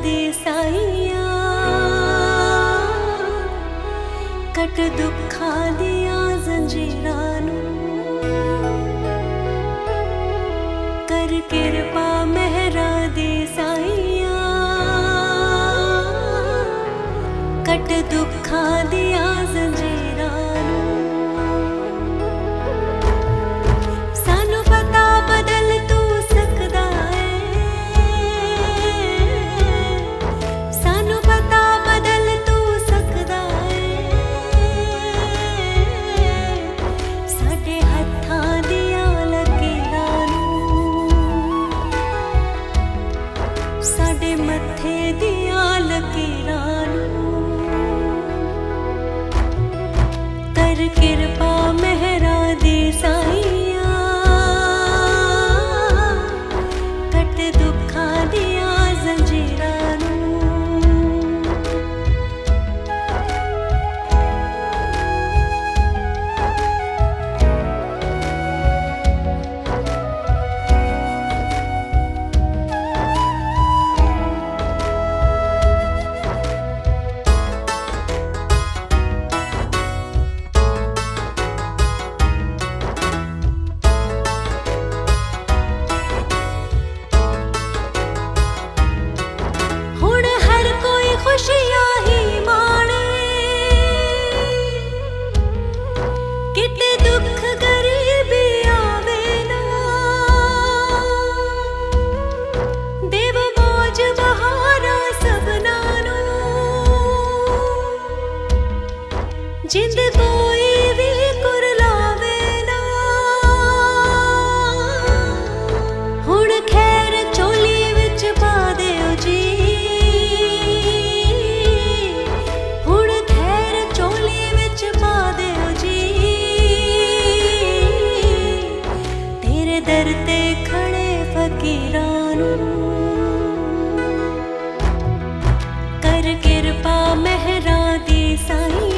देसाईया cut दुखा दिया जंजीरानू कर कृपा मेहरा देसाईया कट दुखा दिया जिंद कोई भी कुरलावे ना हुण खैर चोली विच पा देओ जी हुण खैर चोली विच पा देओ जी तेरे दर ते खड़े फकीरानू कर कृपा मेहरा दी साईं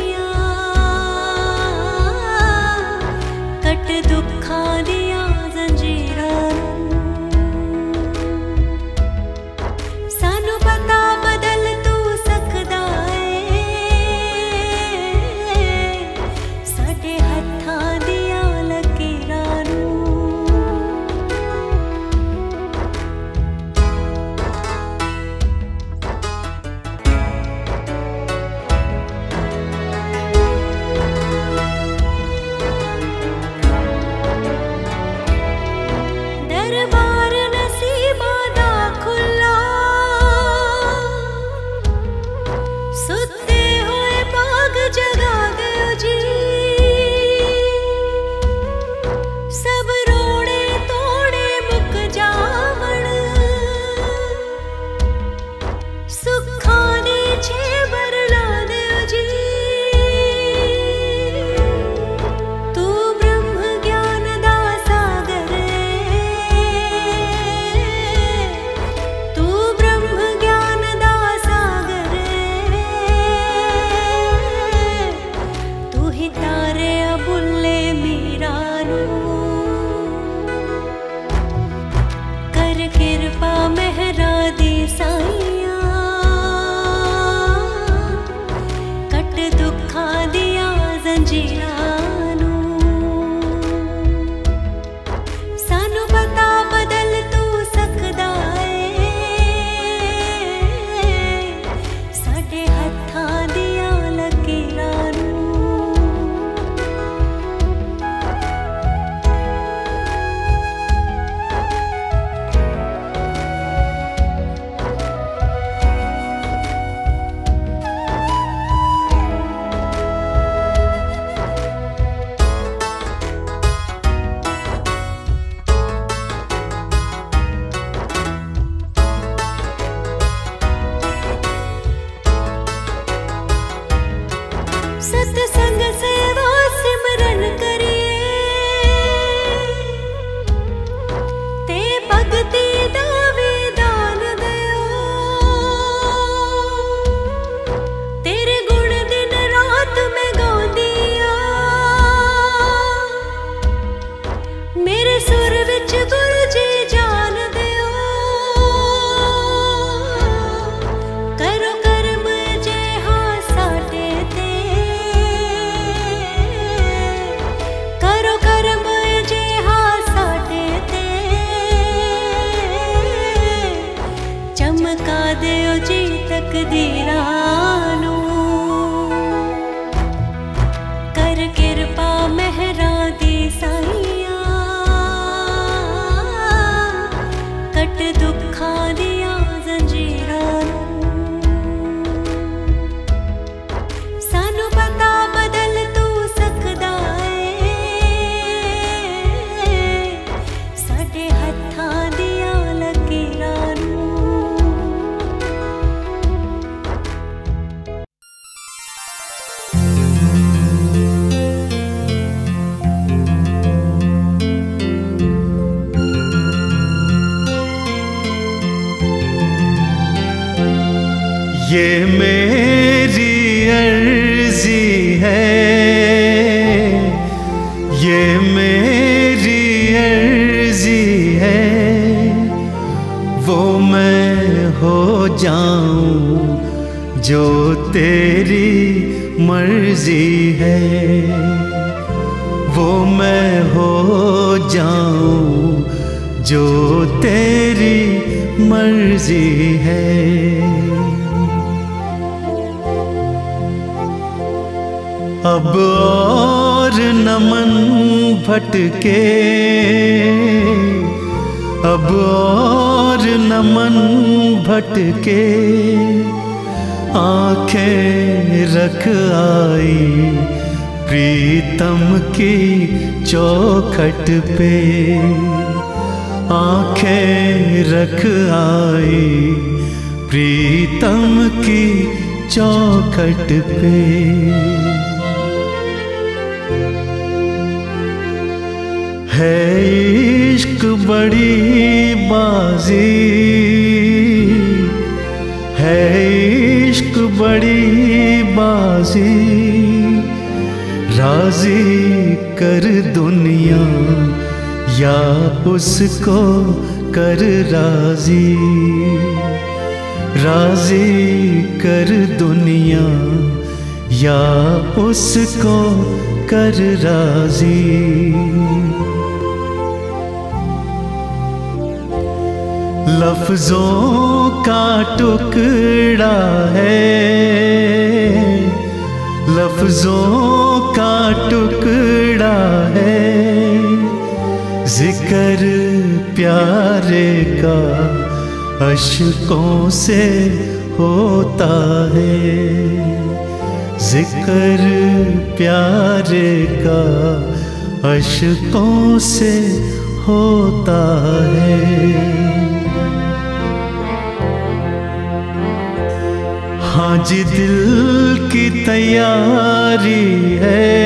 चमका दियो जी तकदीरा नू, कर किरपा मेहरा दी साईया, कट दुखा दिया जंजीरा नू। सानू पता बदल तू सकदा ऐ, साडे हत्था दिया लकीरा नू। ये मेरी अर्जी है, ये मेरी अर्जी है, वो मैं हो जाऊं जो तेरी मर्जी है, वो मैं हो जाऊं जो तेरी मर्जी है। अब और न मन भटके, अब और न मन भटके, आंखें रख आई प्रीतम की चौखट पे, आंखें रख आई प्रीतम की चौखट पे। है इश्क बड़ी बाजी, है इश्क बड़ी बाजी, राजी कर दुनिया या उसको कर राजी, राजी कर दुनिया या उसको कर राजी। लफ्जों का टुकड़ा है, लफ्जों का टुकड़ा है, जिक्र प्यारे का अशकों से होता है, जिक्र प्यारे का अशकों से होता है। हाँ जी दिल की तैयारी है,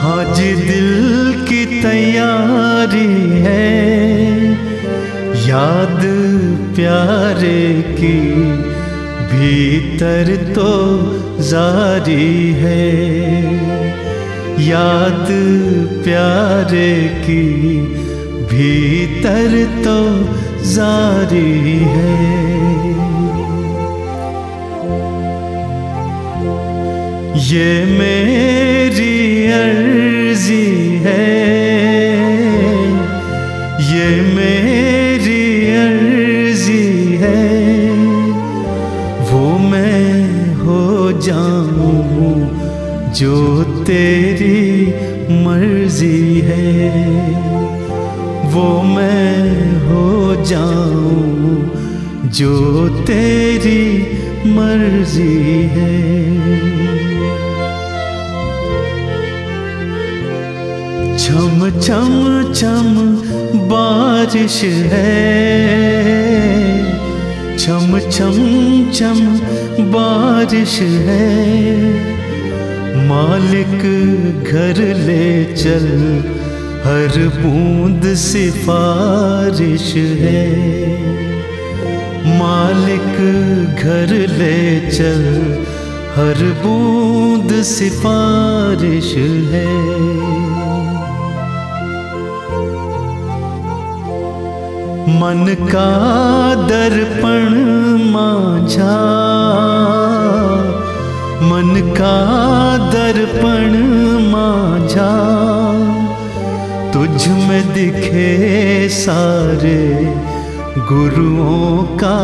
हाँ जी दिल की तैयारी है, याद प्यारे की भीतर तो जारी है, याद प्यारे की भीतर तो जारी है। ये मेरी अर्जी है, ये मेरी अर्जी है, वो मैं हो जाऊं जो तेरी मर्जी है, वो मैं हो जाऊं जो तेरी मर्जी है। छम छम छम बारिश है, छम छम छम बारिश है, मालिक घर ले चल हर बूंद सिफारिश है, मालिक घर ले चल हर बूंद सिफारिश है। मन का दर्पण माझा, मन का दर्पण माझा, तुझ में दिखे सारे गुरुओं का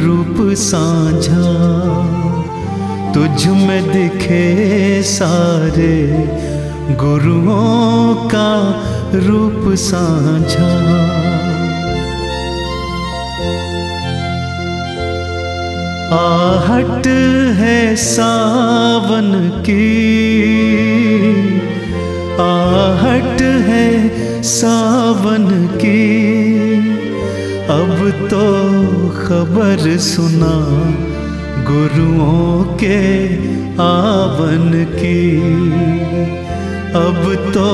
रूप साझा तुझ में दिखे सारे गुरुओं का रूप साझा। आहट है सावन की, आहट है सावन की, अब तो खबर सुना गुरुओं के आवन की, अब तो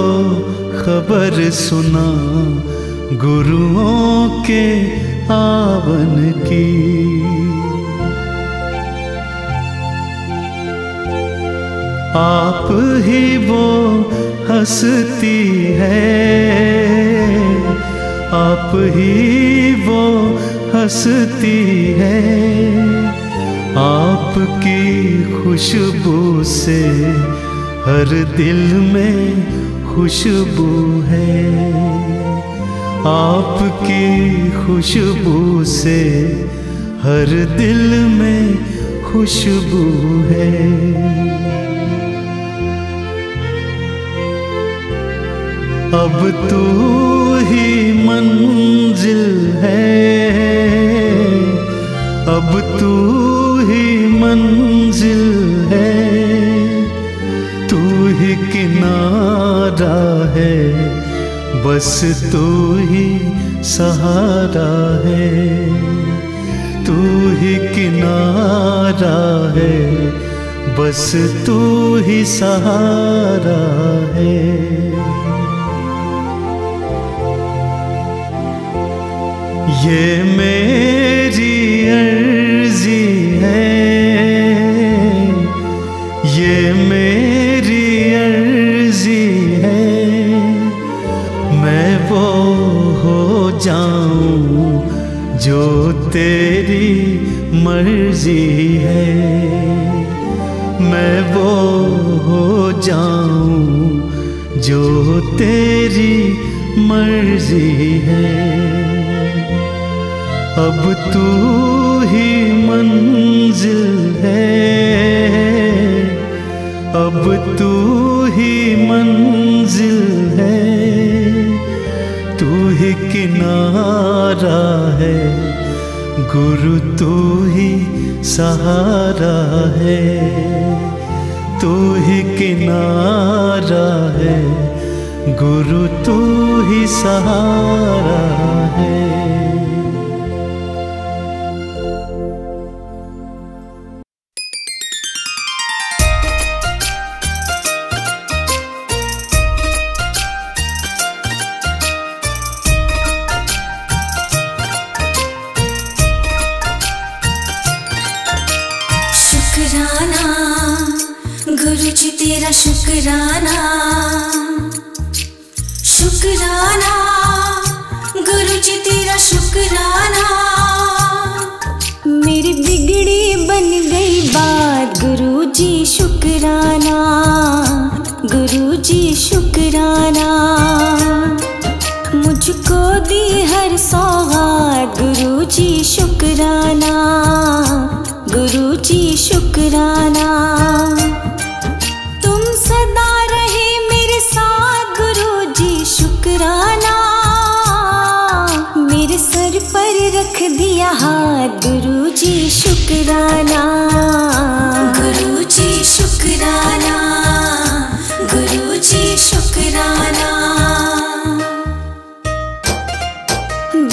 खबर सुना गुरुओं के आवन की। आप ही वो हस्ती है, आप ही वो हंसती है, आपकी खुशबू से हर दिल में खुशबू है, आपकी खुशबू से हर दिल में खुशबू है। अब तू ही मंजिल है, अब तू ही मंजिल है, तू ही किनारा है, बस तू ही सहारा है, तू ही किनारा है, बस तू ही सहारा है। ये मेरी अर्जी है, ये मेरी अर्जी है, मैं वो हो जाऊं जो तेरी मर्जी है, मैं वो हो जाऊं जो तेरी मर्जी है। अब तू ही मंजिल है, अब तू ही मंजिल है, तू ही किनारा है, गुरु तू ही सहारा है, तू ही किनारा है, गुरु तू ही सहारा है। शुक्राना शुक्राना गुरु जी तेरा शुक्राना, मेरी बिगड़ी बन गई बात गुरु जी शुक्राना, गुरु जी शुक्राना, मुझको दी हर सौगात गुरु जी शुक्राना, गुरु जी शुक्राना, सदा रहे मेरे साथ गुरुजी शुक्राना, मेरे सर पर रख दिया हाथ गुरुजी शुक्राना, गुरुजी शुक्राना, गुरुजी शुक्राना,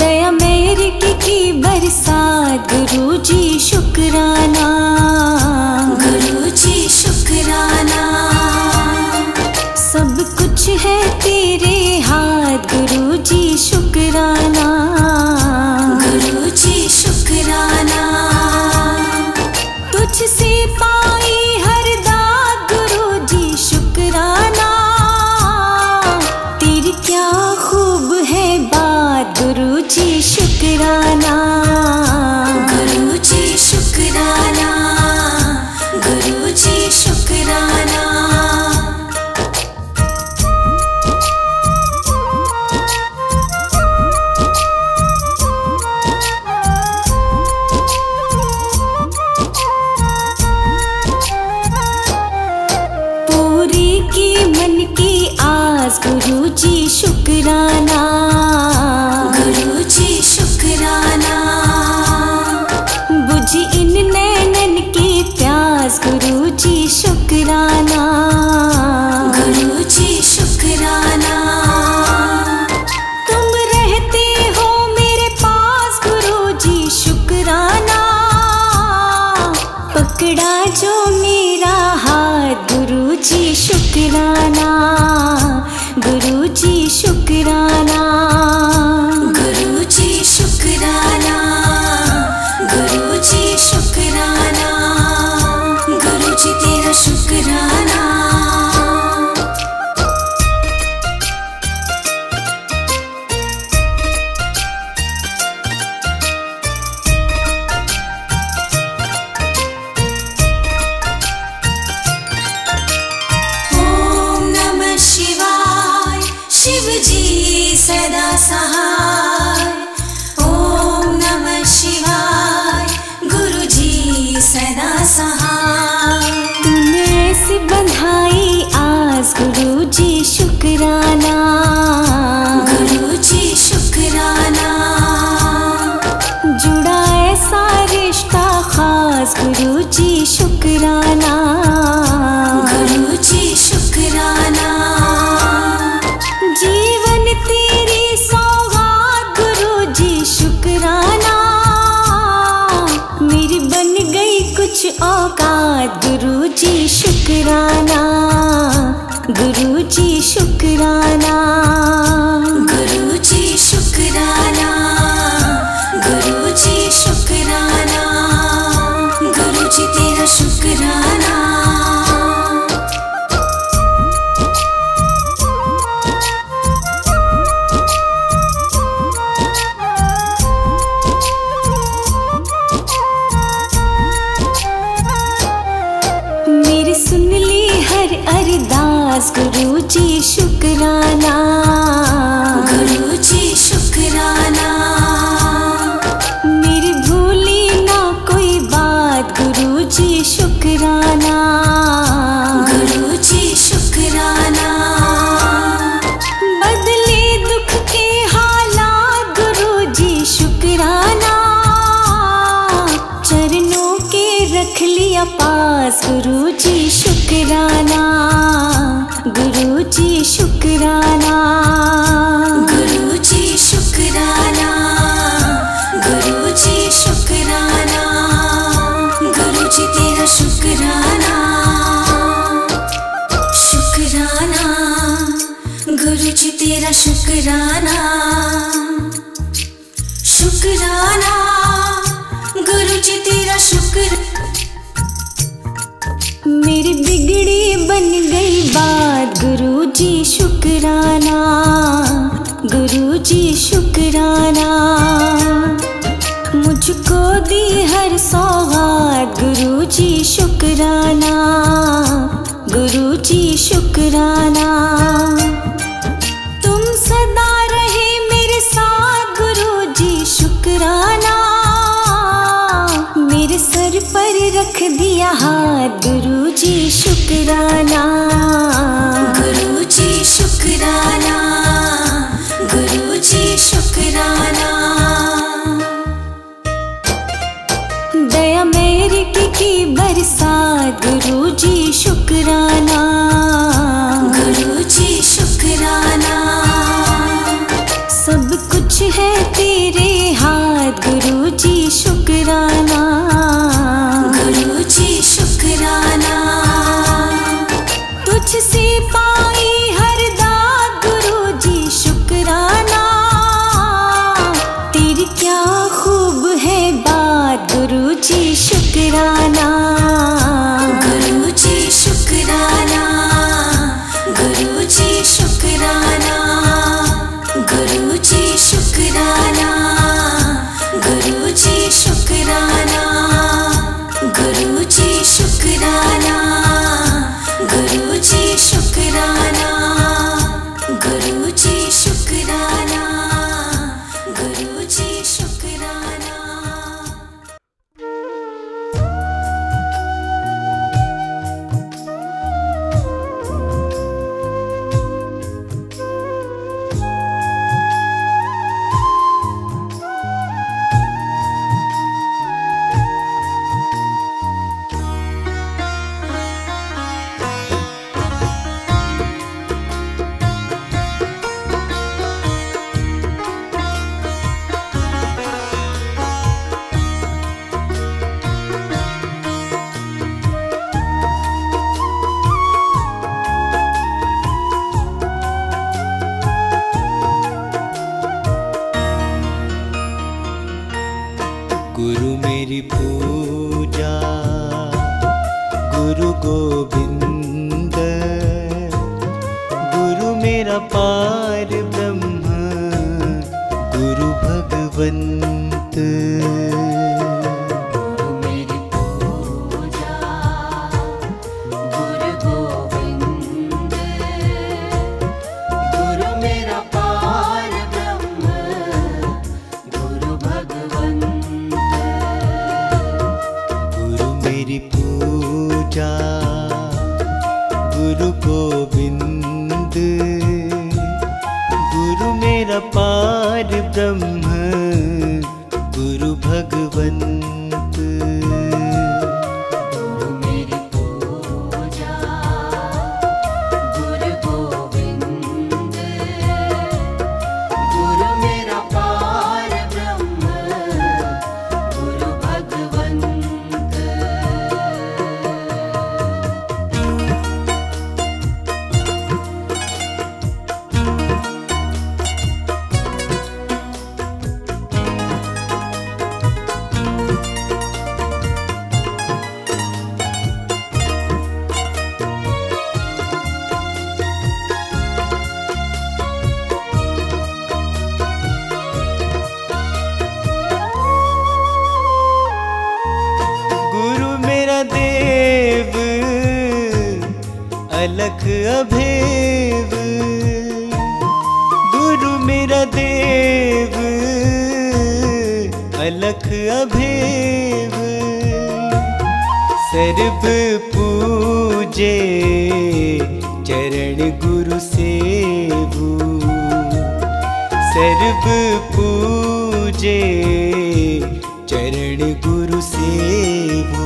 दया मेरी की बरसात गुरुजी शुक्राना, गुरुजी शुक्राना, सब कुछ है तेरे हाथ गुरुजी शुक्राना, गुरुजी शुक्राना, तुझसे पाई हर दात गुरुजी शुक्राना, तेरी क्या खूब है बात गुरुजी शुक्राना, गुरुजी शुक्राना, गुरुजी शुक्राना। जो मेरा हाथ। गुरु जी शुक्राना, गुरु जी शुक्राना, गुरु जी शुक्राना, गुरु जी शुक्राना, गुरु जी तेरा शुक्राना। गुरु जी शुक्राना, गुरु जी शुक्राना, जुड़ा ऐसा रिश्ता खास। गुरु जी शुक्राना, गुरु जी शुक्राना, जीवन तेरी सौगात। गुरु जी शुक्राना, मेरी बन गई कुछ औकात। गुरु जी शुक्राना, गुरु जी शुक्राना, गुरु जी शुक्राना, गुरु जी शुक्राना, गुरु जी तेरा शुक्राना। मेरी सुन ली हर अरदास। गुरु जी शुक्राना, गुरु जी शुक्राना, मेरी भूली ना कोई बात। गुरु जी शुक्राना, गुरु जी शुक्राना, बदले दुख के हालात। गुरु जी शुक्राना, चरणों के रख लिया पास। गुरु जी शुक्राना, गुरु जी शुक्राना, गुरु जी शुक्राना, गुरु जी शुक्राना, गुरु जी तेरा शुक्राना। शुक्राना गुरु जी तेरा शुक्राना, शुक्राना गुरु जी तेरा शुक्राना। मेरी बिगड़ी बन गई बात। गुरु जी शुक्राना, गुरु जी शुक्राना, मुझको दी हर सौगात। गुरु जी शुक्राना, गुरु जी शुक्राना, तुम सदा रहे मेरे साथ। गुरु जी शुक्राना, मेरे सर पर रख दिया हाथ। गुरु जी शुक्राना, गुरु जी शुक्राना, गुरु जी शुक्राना। दया मेरी की बरसात। गुरु जी शुक्राना, गुरु जी शुक्राना, सब कुछ है तेरे हाथ। गुरु जी शुक्राना, गुरु जी शुक्राना, तुझसे पाई हर दात। गुरु जी शुक्राना, तेरी क्या खूब है बात। गुरु जी शुक्राना, गुरु जी शुक्राना, गुरु जी शुक्राना, गुरु जी शुक्राना, गुरु जी शुक्राना, गुरु जी शुक्राना, गुरु जी शुक्राना, गुरु जी शुक्राना, गुरु जी शुक्राना। गुरु मेरी पूजा, गुरु गोविंद गुरु मेरा पार ब्रह्म गुरु भगवंत। गुरु मेरी पूजा, गुरु गोविंद गुरु मेरा पार ब्रह्म गुरु भगवंत। गुरु गोविंद गुरु मेरा पार ब्रह्म गुरु भगवंत। गुरु मेरी पूजा, गुरु गोविंद गुरु मेरा पार ब्रह्म गुरु भगवंत। देव अलख अभेव, गुरु मेरा देव अलख अभेव। सर्व पूजे चरण गुरु सेवु, सर्व पूजे चरण गुरु सेवु।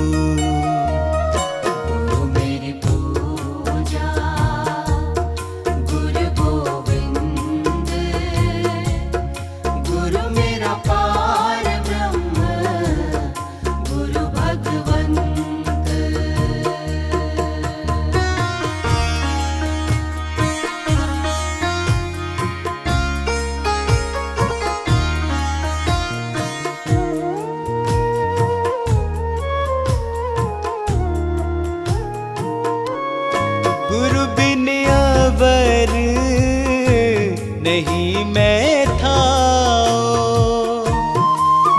नहीं मैं था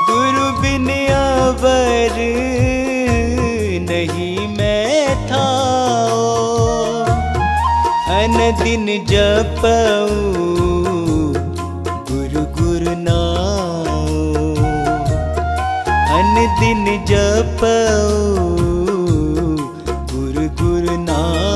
गुरु बिन अवर, नहीं मैं था। अनदिन जपऊं गुरु गुरु नाम, अनदिन जपऊं गुरु गुरु नाम।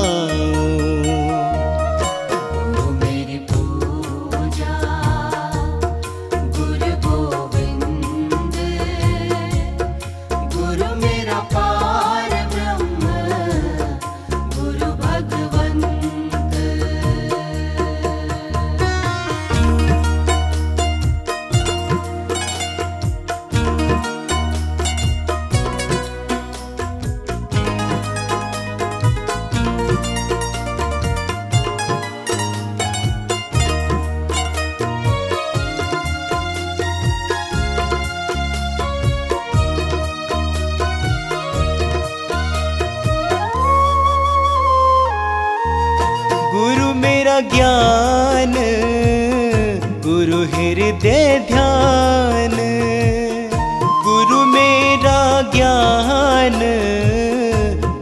ज्ञान गुरु हृदय ध्यान, गुरु मेरा ज्ञान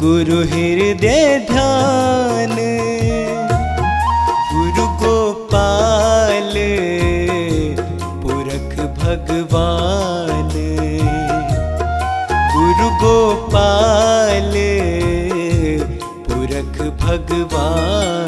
गुरु हृदय ध्यान। गुरु गोपाल पुरख भगवान, गुरु गोपाल पुरख भगवान।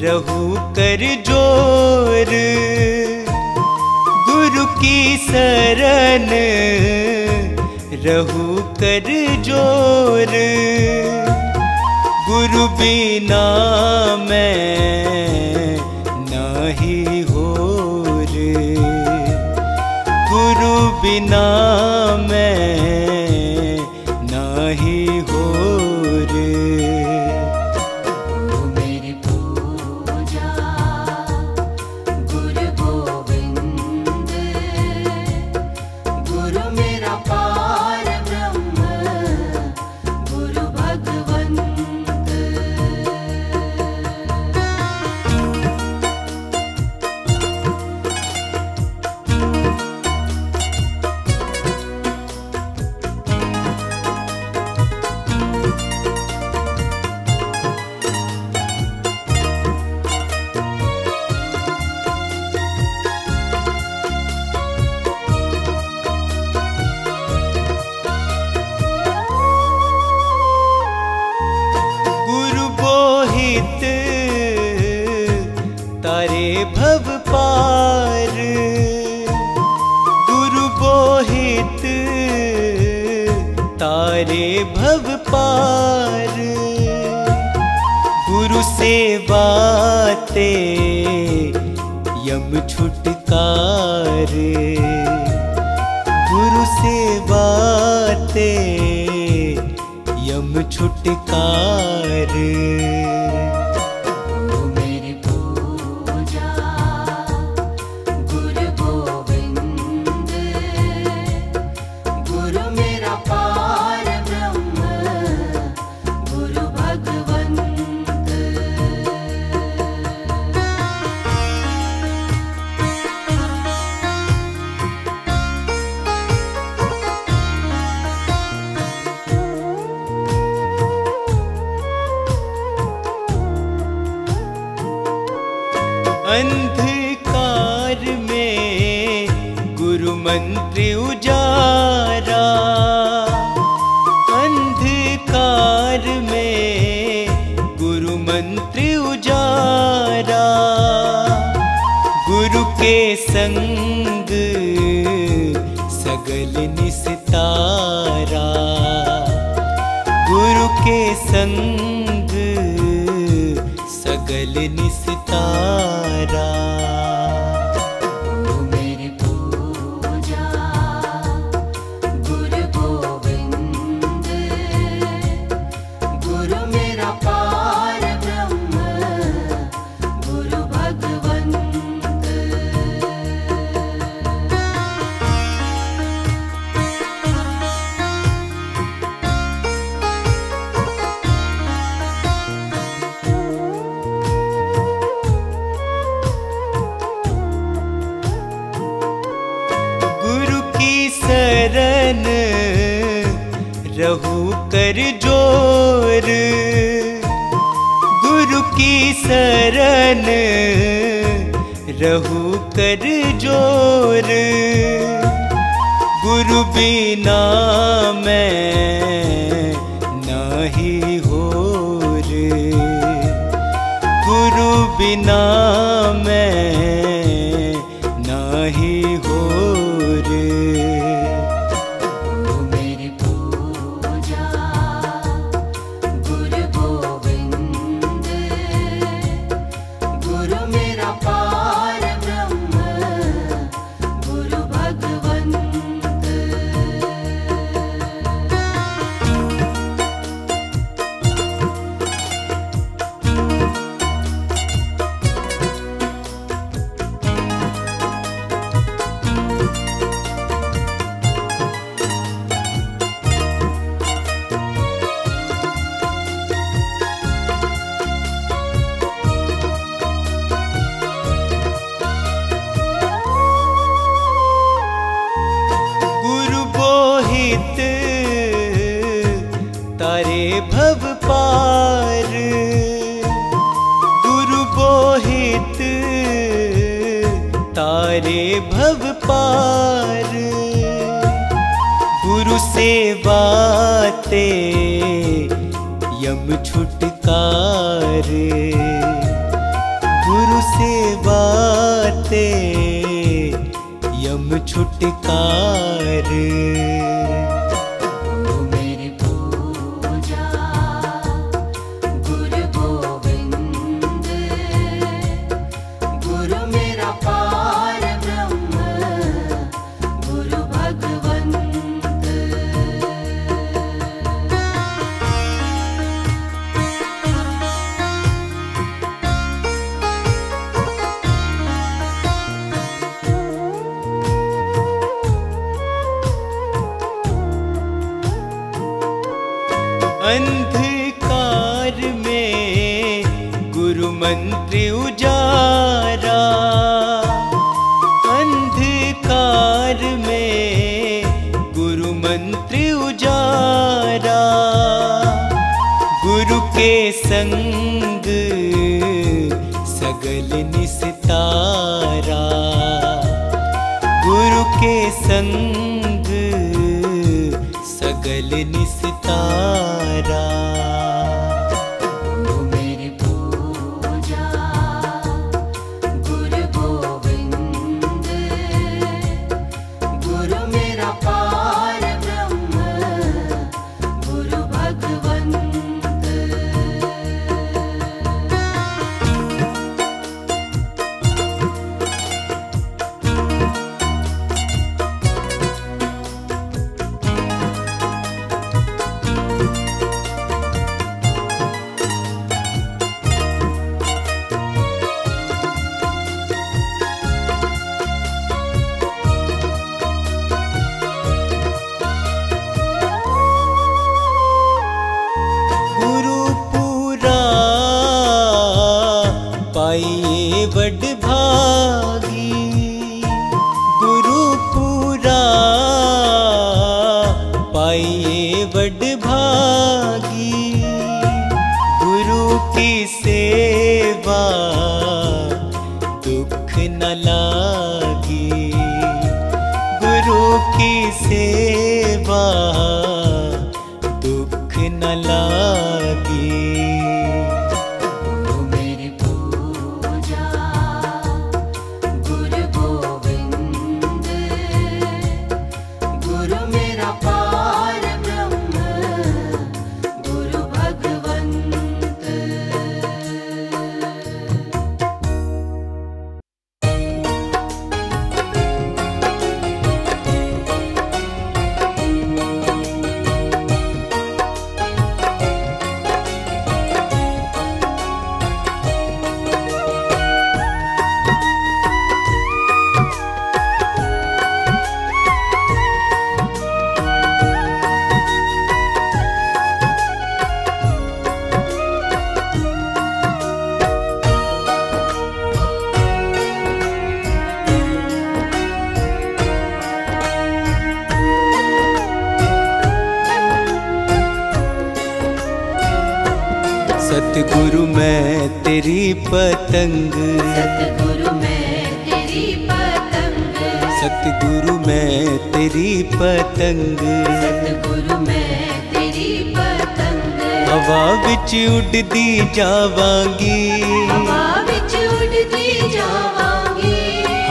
रहूं कर जोर गुरु की शरण, रहूं कर जोर गुरु बिना मैं नाही होर, गुरु बिना मैं दे यम छुटकार। तू मेरी पूजा गुरु गोविंद, गुरु मेरा पार ब्रह्म गुरु भगवंत। अंधकार में गुरु मंत्र उजारा, अंधकार में गुरु मंत्र उजारा। गुरु के संग सगल निस्तारा, गुरु के संग सगल निस्तारा। तू मेरी पूजा गुरु गोविंद, गुरु मेरा पार ब्रह्म गुरु भगवंत। बड़भागी गुरु पूरा पाइए बड़भागी। गुरु की सेवा दुख न लागी, गुरु की सेवा दुख न लागी। सतगुरु मैं तेरी पतंग, सतगुरु मैं तेरी पतंग, सतगुरु मैं तेरी पतंग, सतगुरु मैं तेरी पतंग। हवा विच उड़दी जावांगी, हवा विच उड़दी जावांगी,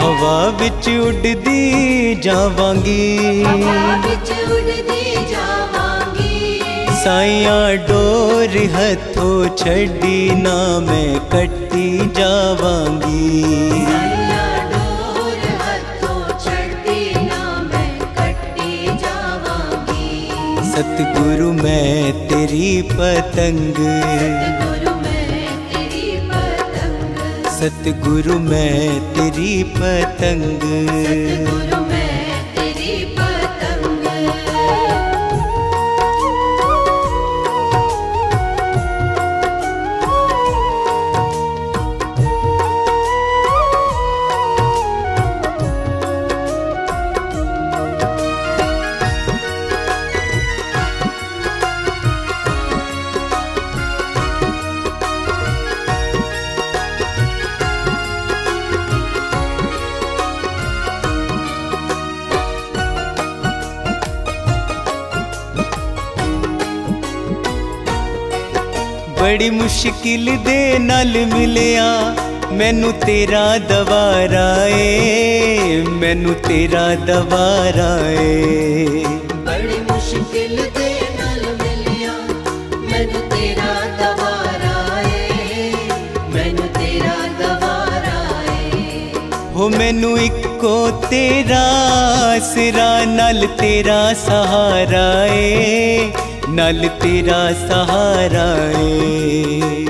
हवा विच उड़दी जावांगी, हवा विच उड़दी जावांगी। साइया डोर हथों छड़ी ना मैं कट्टी जावांगी, साइया डोर हथों छड़ी ना मैं कट्टी जावांगी। सतगुरु मैं तेरी पतंग, सतगुरु मैं तेरी पतंग, सतगुरु मैं तेरी पतंग। बड़ी मुश्किल दे नाल मिलिया मैनू तेरा दवारा ए, मैनू तेरा दवारा ए। बड़ी मुश्किल दे नाल मिलिया मैनू तेरा दवारा ए, मैनू तेरा दवारा ए। हो मैनू इक्को तेरा सिरा नाल तेरा सहारा ए, नाल तेरा सहारा ए।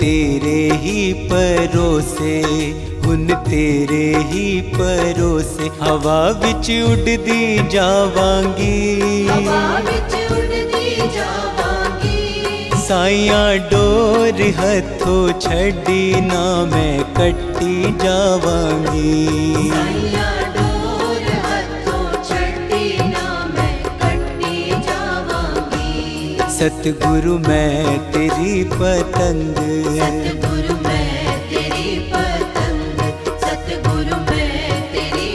तेरे ही परोसे, हुन तेरे ही परोसे, हवा विच उड़दी जावांगी, हवा विच उड़दी जावांगी। साइया डोर हथों छड़ी ना मैं कट्टी जावांगी, साइया डोर हथों छड़ी ना मैं कट्टी जावांगी। सतगुरु मैं तेरी पतंग, सतगुरु मैं तेरी पतंग, सतगुरु मैं तेरी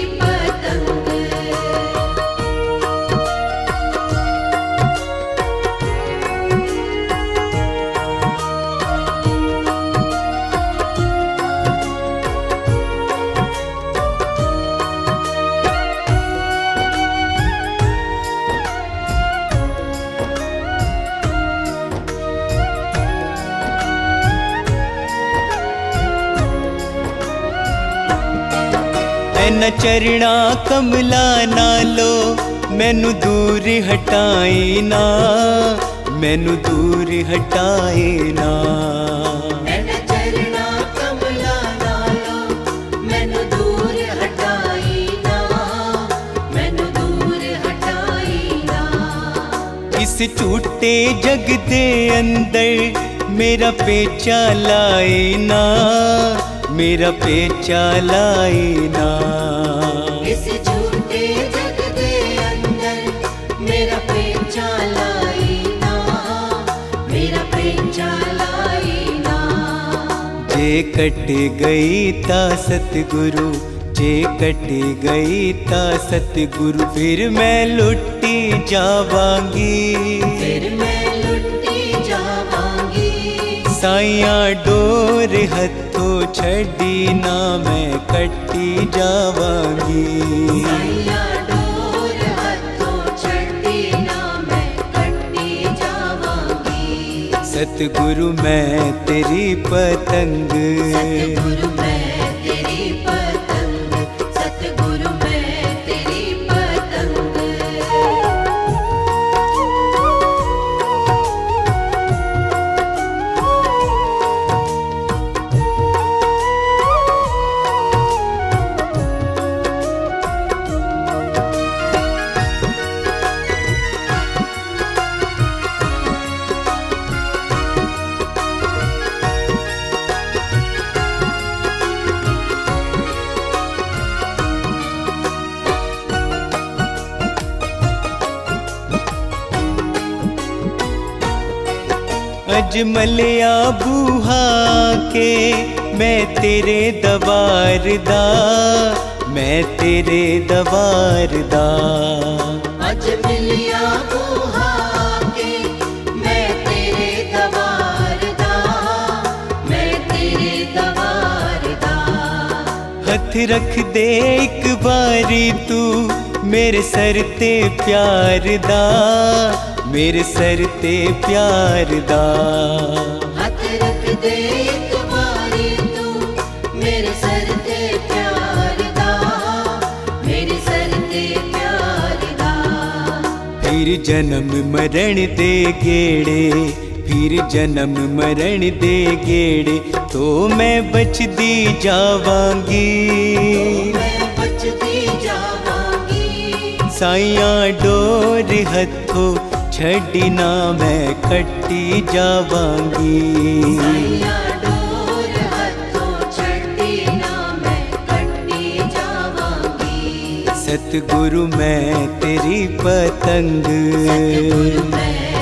न चरणा कमला नालो मैनू दूर हटाए ना, मैनू दूर हटाए ना। न चरणा कमला नालो मैनू दूर हटाए ना, मैनू दूर हटाए ना। इस झूठे जग दे अंदर मेरा पेचा लाए ना, मेरा पेचा लाए ना। इस झूठे जग दे अंदर मेरा पेचा लाए ना, मेरा पेचा लाए ना। जे कट गई ता सतगुरु, जे कट गई ता सतगुरु, फिर मैं लुटी जावांगी, फिर मैं लुटी जावांगी। साइया डोर हथ छड़ी ना मैं कट्टी जावांगी, साइया डोर हथों छड़ी ना मैं कट्टी जावांगी। सतगुरु मैं तेरी पतंग, सतगुरु मैं तेरी पतंग, सतगुरु मैं तेरी पतंग। अजमलिया बूहा के मैं तेरे दवारदा, मैं तेरे दवारदा। अजमलिया बूहा के मैं तेरे दवारदा, मैं तेरे दवारदा। हथ रख दे एक बारी तू मेरे सर ते प्यार दा, मेरे सर ते प्यार दा। हथ रख दे एक बारी तू मेरे सर ते प्यार दा, मेरे सर ते प्यार दा। फिर जन्म मरण दे गेड़े, फिर जन्म मरण दे गेड़े, तो मैं बचदी जावांगी, तो मैं बचदी जावांगी। साइया डोर हथों छड़ी ना मैं कट्टी जावांगी, साइया डोर हथों छड़ी ना मैं कट्टी जावांगी। सतगुरु मैं तेरी पतंग, सतगुरु मैं